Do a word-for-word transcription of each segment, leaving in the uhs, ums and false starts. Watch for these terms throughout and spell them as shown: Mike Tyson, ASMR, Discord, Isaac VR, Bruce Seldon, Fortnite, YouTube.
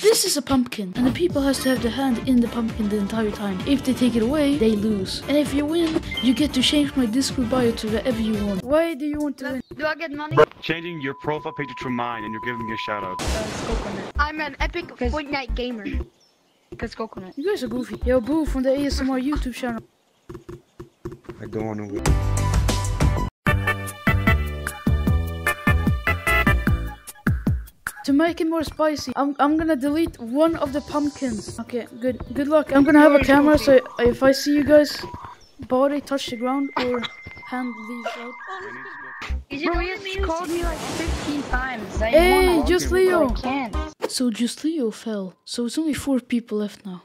This is a pumpkin, and the people has to have their hand in the pumpkin the entire time. If they take it away, they lose. And if you win, you get to change my Discord bio to whatever you want. Why do you want to win? Do I get money? Changing your profile picture to mine, and you're giving me a shout out. Uh, I'm an epic Fortnite gamer. Because coconut. You guys are goofy. Yo, Boo from the A S M R YouTube channel. I don't want to win. To make it more spicy, I'm, I'm gonna delete one of the pumpkins. Okay, good. Good luck. I'm gonna have a camera, so if I see you guys' body touch the ground or hand leaves out. Bro, you called me like fifteen times. I hey, Just Leo! So Just Leo fell. So it's only four people left now.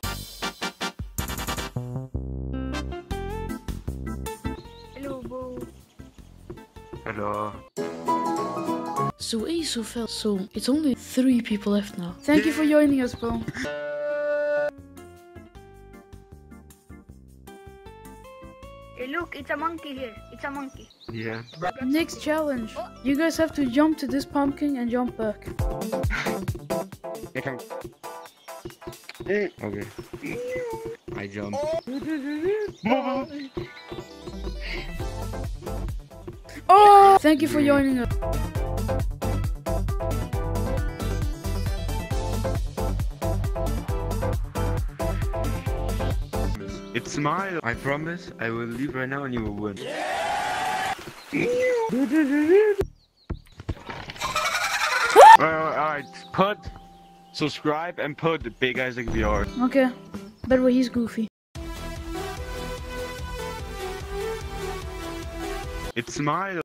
Hello, bro. Hello. So Aso fell, so it's only three people left now. Thank you for joining us, bro. Hey look, it's a monkey here. It's a monkey. Yeah. Next challenge. You guys have to jump to this pumpkin and jump back. Okay. I jump. Oh! Thank you for joining us. It's mine. I promise I will leave right now and you will win. Yeah! Alright, put subscribe and put the big Isaac V R. Okay, but he's goofy. It's mine.